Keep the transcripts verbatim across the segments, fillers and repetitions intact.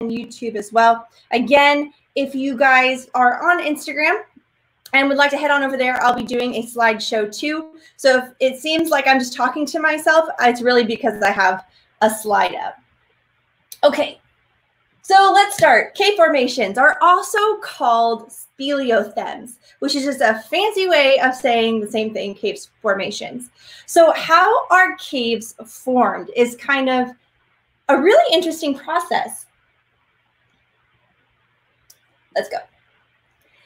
and YouTube as well. Again, if you guys are on Instagram and would like to head on over there, I'll be doing a slideshow too. So if it seems like I'm just talking to myself, it's really because I have a slide up. Okay, so let's start. Cave formations are also called speleothems, which is just a fancy way of saying the same thing, cave formations. So how are caves formed is kind of a really interesting process. Let's go.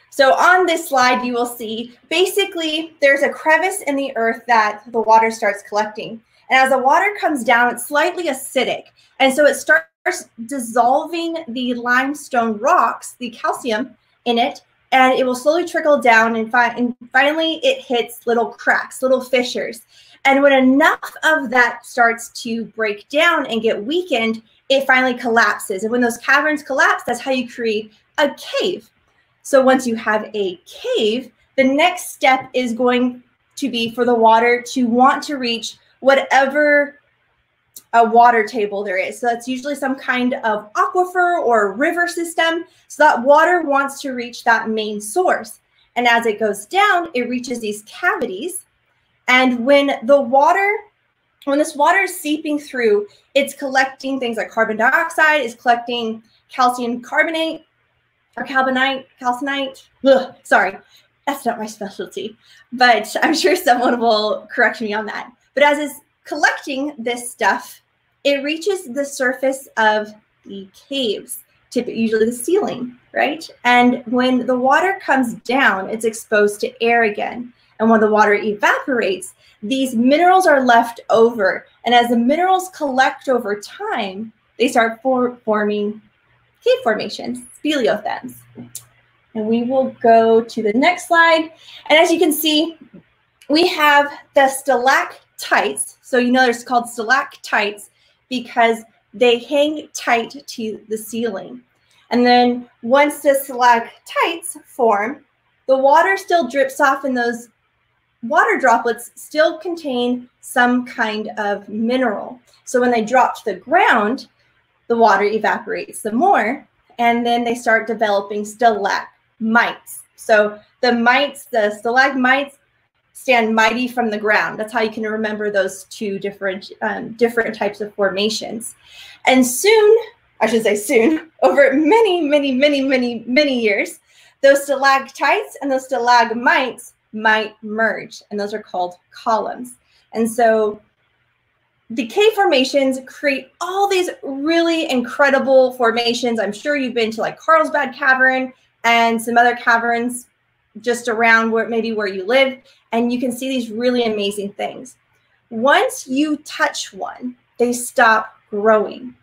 So on this slide, you will see basically there's a crevice in the earth that the water starts collecting. And as the water comes down, it's slightly acidic. And so it starts dissolving the limestone rocks, the calcium in it, and it will slowly trickle down. And, fi and finally, it hits little cracks, little fissures. And when enough of that starts to break down and get weakened, it finally collapses. And when those caverns collapse, that's how you create a cave. So once you have a cave, the next step is going to be for the water to want to reach whatever a water table there is. So that's usually some kind of aquifer or river system. So that water wants to reach that main source. And as it goes down, it reaches these cavities. And when the water, when this water is seeping through, it's collecting things like carbon dioxide, it's collecting calcium carbonate, or carbonite, calcinite. Ugh, sorry, that's not my specialty, but I'm sure someone will correct me on that. But as it's collecting this stuff, it reaches the surface of the caves, typically usually the ceiling, right? And when the water comes down, it's exposed to air again. And when the water evaporates, these minerals are left over. And as the minerals collect over time, they start for forming cave formations, speleothems. And we will go to the next slide. And as you can see, we have the stalactites. So you know it's called stalactites because they hang tight to the ceiling. And then once the stalactites form, the water still drips off and those water droplets still contain some kind of mineral. So when they drop to the ground, the water evaporates some more, and then they start developing stalagmites. So the mites, the stalagmites, stand mighty from the ground. That's how you can remember those two different um, different types of formations. And soon, I should say soon, over many, many, many, many, many years, those stalactites and those stalagmites might merge, and those are called columns. And so the cave formations create all these really incredible formations. I'm sure you've been to like Carlsbad Cavern and some other caverns just around where maybe where you live, and you can see these really amazing things. Once you touch one, they stop growing.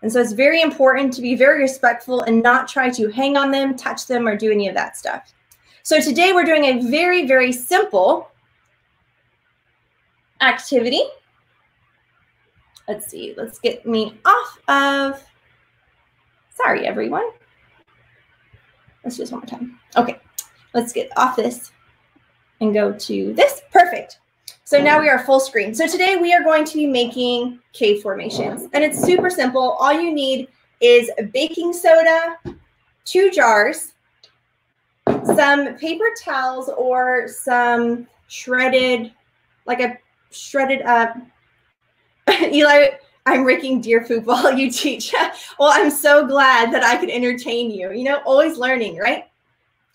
And so it's very important to be very respectful and not try to hang on them, touch them, or do any of that stuff. So today we're doing a very, very simple activity. Let's see, let's get me off of, sorry, everyone. Let's do this one more time. Okay, let's get off this and go to this, perfect. So now we are full screen. So today we are going to be making cave formations, and it's super simple. All you need is baking soda, two jars, some paper towels or some shredded, like a shredded up, Eli, I'm raking deer poop while you teach. Well, I'm so glad that I could entertain you. You know, always learning, right?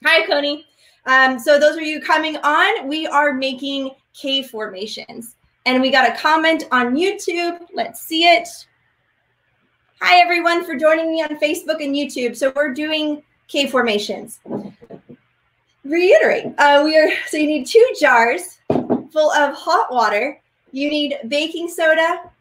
Hi, Coney. Um, so those of you coming on, we are making cave formations. And we got a comment on YouTube. Let's see it. Hi, everyone, for joining me on Facebook and YouTube. So we're doing cave formations. Reiterate, uh, we are, so you need two jars full of hot water. You need baking soda,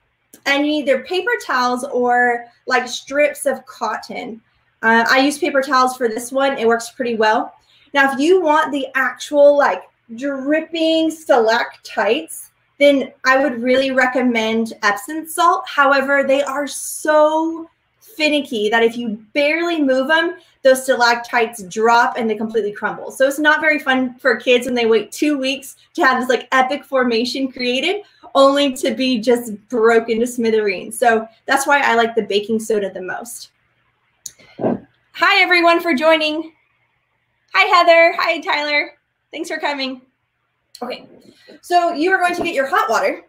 and you need either paper towels or like strips of cotton. Uh, I use paper towels for this one. It works pretty well. Now, if you want the actual like dripping stalactites, then I would really recommend Epsom salt. However, they are so finicky that if you barely move them, those stalactites drop and they completely crumble. So it's not very fun for kids when they wait two weeks to have this like epic formation created, only to be just broken to smithereens. So that's why I like the baking soda the most. Hi, everyone, for joining. Hi, Heather. Hi, Tyler. Thanks for coming. Okay, so you are going to get your hot water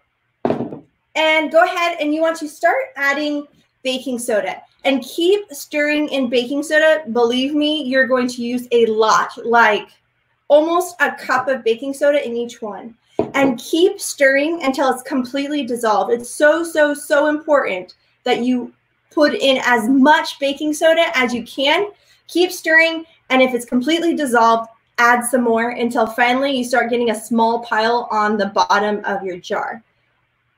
and go ahead and you want to start adding baking soda and keep stirring in baking soda. Believe me, you're going to use a lot, like almost a cup of baking soda in each one, and keep stirring until it's completely dissolved. It's so, so, so important that you put in as much baking soda as you can. Keep stirring, and if it's completely dissolved, add some more until finally you start getting a small pile on the bottom of your jar.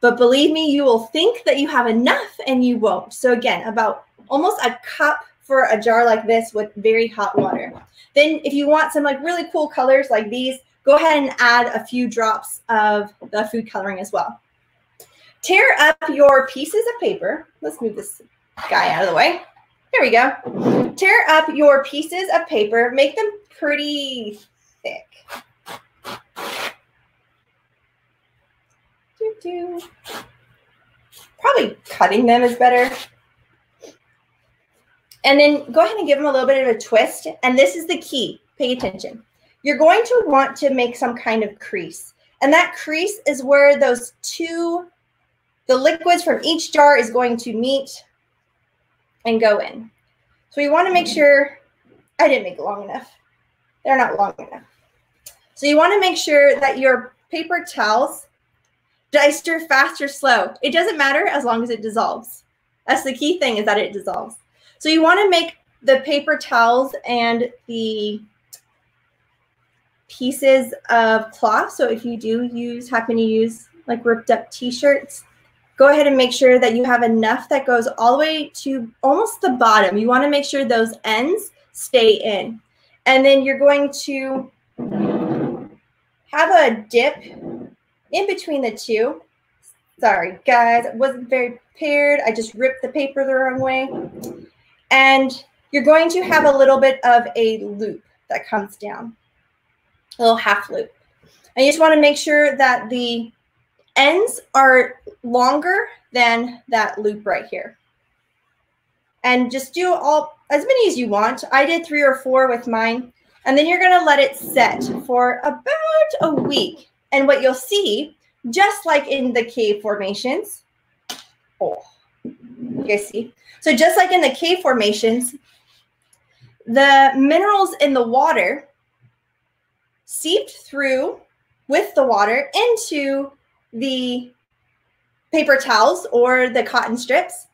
But believe me, you will think that you have enough and you won't. So again, about almost a cup for a jar like this with very hot water. Then if you want some like really cool colors like these, go ahead and add a few drops of the food coloring as well. Tear up your pieces of paper. Let's move this guy out of the way. Here we go. Tear up your pieces of paper. Make them pretty thick. Doo -doo. Probably cutting them is better. And then go ahead and give them a little bit of a twist. And this is the key. Pay attention. You're going to want to make some kind of crease. And that crease is where those two, the liquids from each jar is going to meet and go in. So you want to make sure, I didn't make it long enough. They're not long enough. So you want to make sure that your paper towels, did I stir fast or slow? It doesn't matter as long as it dissolves. That's the key thing, is that it dissolves. So you want to make the paper towels and the pieces of cloth. So if you do use, happen to use like ripped up t-shirts, go ahead and make sure that you have enough that goes all the way to almost the bottom. You want to make sure those ends stay in. And then you're going to have a dip in between the two. Sorry, guys, I wasn't very prepared. I just ripped the paper the wrong way. And you're going to have a little bit of a loop that comes down, a little half loop. And you just want to make sure that the ends are longer than that loop right here. And just do all as many as you want. I did three or four with mine. And then you're going to let it set for about a week. And what you'll see, just like in the cave formations, oh, you guys see? So just like in the cave formations, the minerals in the water seeped through with the water into the paper towels or the cotton strips.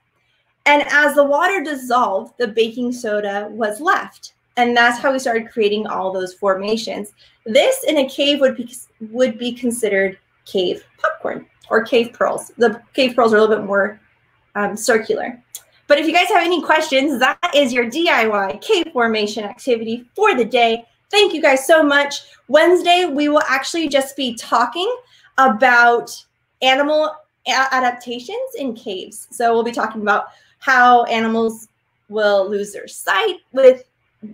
And as the water dissolved, the baking soda was left. And that's how we started creating all those formations. This in a cave would be, would be considered cave popcorn or cave pearls. The cave pearls are a little bit more um, circular. But if you guys have any questions, that is your D I Y cave formation activity for the day. Thank you guys so much. Wednesday, we will actually just be talking about animal adaptations in caves. So we'll be talking about how animals will lose their sight with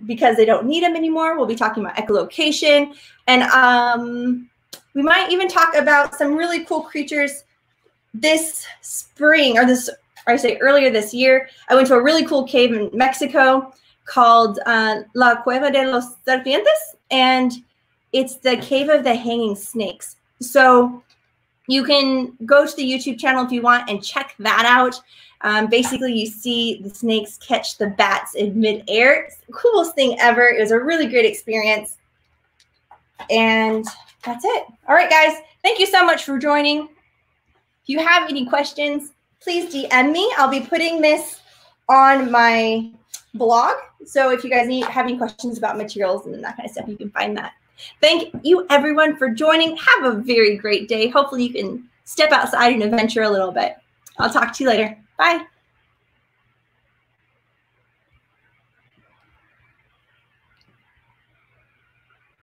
because they don't need them anymore. We'll be talking about echolocation. And um, we might even talk about some really cool creatures this spring, or this, or I say earlier this year, I went to a really cool cave in Mexico called uh, La Cueva de los Serpientes. And it's the cave of the hanging snakes. So you can go to the YouTube channel if you want and check that out. Um, basically, you see the snakes catch the bats in midair. It's the coolest thing ever. It was a really great experience. And that's it. All right, guys. Thank you so much for joining. If you have any questions, please D M me. I'll be putting this on my blog. So if you guys need, have any questions about materials and that kind of stuff, you can find that. Thank you, everyone, for joining. Have a very great day. Hopefully, you can step outside and adventure a little bit. I'll talk to you later. Bye.